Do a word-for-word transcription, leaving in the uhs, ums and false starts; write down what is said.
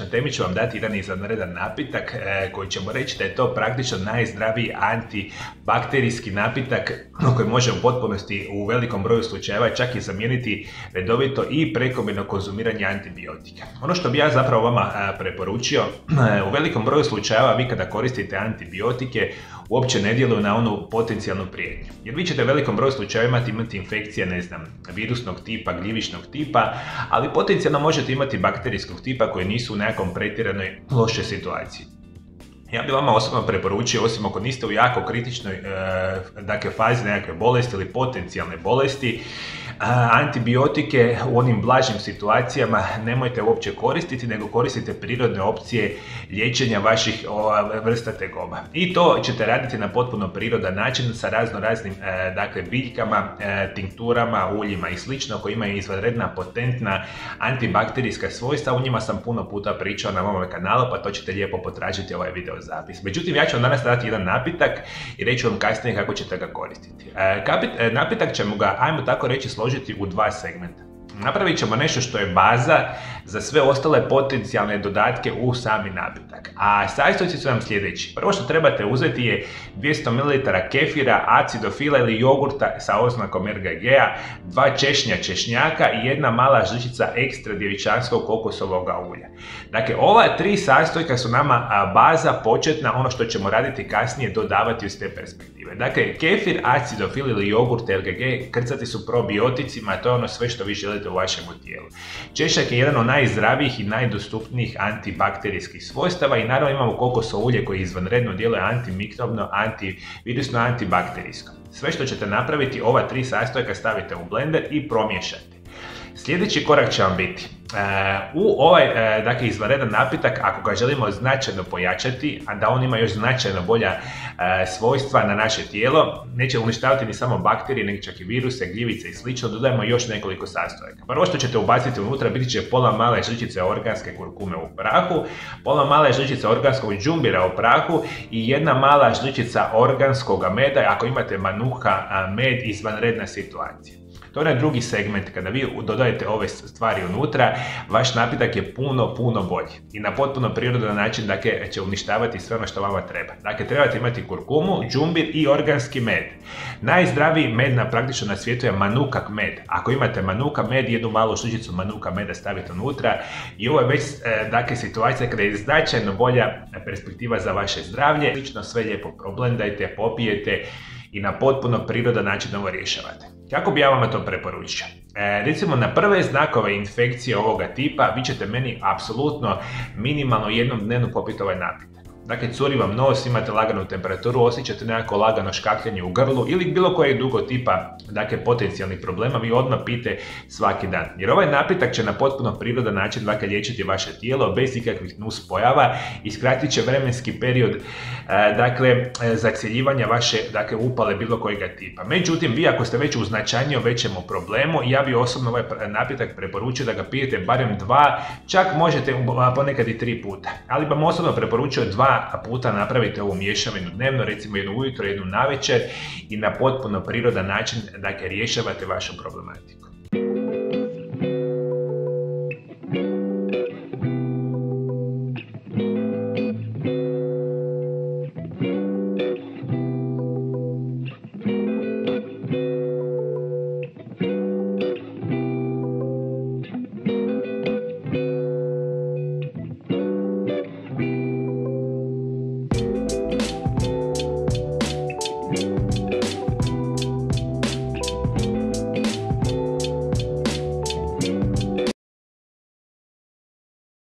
Na temi ću vam dati jedan izvanredan napitak koji ćemo reći da je to praktično najzdraviji antibakterijski napitak koji može u potpunosti u velikom broju slučajeva čak i zamijeniti redovito i prekomjerno konzumiranje antibiotika. Ono što bi ja zapravo vama preporučio, u velikom broju slučajeva vi kada koristite antibiotike uopće ne djeluju na onu potencijalnu prijetnju. Jer vi ćete u velikom broju slučajeva imati infekcije, ne znam, virusnog tipa, gljivičnog tipa, ali potencijalno možete imati bakterijskog tipa koji nisu u nekakvom pretjeranoj lošoj situaciji. Ja bih vama osobno preporučio, osim ako niste u jako kritičnoj dakle, fazi nekakve bolesti ili potencijalne bolesti, antibiotike u onim blažim situacijama nemojte uopće koristiti, nego koristite prirodne opcije liječenja vaših vrsta tegoba. I to ćete raditi na potpuno prirodan način sa razno raznim dakle, biljkama, tinkturama, uljima i sl. Koji imaju izvanredna, potentna antibakterijska svojstva. U njima sam puno puta pričao na mom kanalu, pa to ćete lijepo potražiti ovaj videozapis. Međutim, ja ću vam danas dati jedan napitak i reći vam kasnije kako ćete ga koristiti. Napitak ćemo ga, ajmo tako reći, složiti u dva segmenta. Napravit ćemo nešto što je baza za sve ostale potencijalne dodatke u sami napitak. A sastojci su vam sljedeći. Prvo što trebate uzeti je dvjesto mililitara kefira, acidofila ili jogurta sa oznakom er ge ge a, dva češnja češnjaka i jedna mala žličica ekstra djevičanskog kokosovog ulja. Dakle, ova tri sastojka su nama baza početna, ono što ćemo raditi kasnije dodavati iz te perspektive. Dakle, kefir, acidofil ili jogurt er ge ge krcati su probioticima, to je ono sve što vi želite u vašem tijelu. Češnjak je jedan od najzdravijih i najdostupnijih antibakterijskih svojstava i naravno imamo kokosovo ulje koje izvanredno djeluje antimikrobno, antivirusno, antibakterijsko. Sve što ćete napraviti, ova tri sastojka stavite u blender i promiješate. Sljedeći korak će vam biti, u ovaj dakle, izvanredan napitak, ako ga želimo značajno pojačati, a da on ima još značajno bolja svojstva na naše tijelo, neće uništavati ni samo bakterije, nego čak i viruse, gljivice i slično, dodajemo još nekoliko sastojaka. Prvo što ćete ubaciti unutra biti će pola male žličice organske kurkume u prahu, pola male žličice organskog džumbira u prahu i jedna mala žličica organskog meda, ako imate manuha, med, izvanredna situacija. To je onaj drugi segment, kada vi dodajete ove stvari unutra, vaš napitak je puno, puno bolji i na potpuno prirodan način dakle, će uništavati sve ono što vama treba. Dakle, trebate imati kurkumu, džumbir i organski med. Najzdraviji med na praktično na svijetu je manuka med. Ako imate manuka med, jednu malu žličicu manuka meda stavite unutra i ovo je već dakle, situacija kada je značajno bolja perspektiva za vaše zdravlje. Slično sve lijepo problendajte, popijete i na potpuno prirodan način ovo rješavate. Kako bi ja vama to preporučio? E, recimo na prve znakove infekcije ovoga tipa vi ćete meni apsolutno minimalno jednom dnevno popiti ovaj napitak. Dakle, curi vam nos, imate laganu temperaturu, osjećate nekako lagano škakljanje u grlu ili bilo kojeg drugog tipa dakle, potencijalnih problema, vi odmah pijte svaki dan. Jer ovaj napitak će na potpuno prirodan način dakle, liječiti vaše tijelo bez ikakvih nuspojava i skratit će vremenski period dakle, zacijeljivanja vaše dakle, upale bilo kojega tipa. Međutim, vi ako ste već u značajnije većem problemu, ja bi osobno ovaj napitak preporučio da ga pijete barem dva, čak možete ponekad i tri puta. Ali vam osobno preporučio dva puta napravite ovu miješavinu dnevno, recimo jednu ujutro, jednu navečer i na potpuno prirodan način dakle, rješavate vašu problematiku.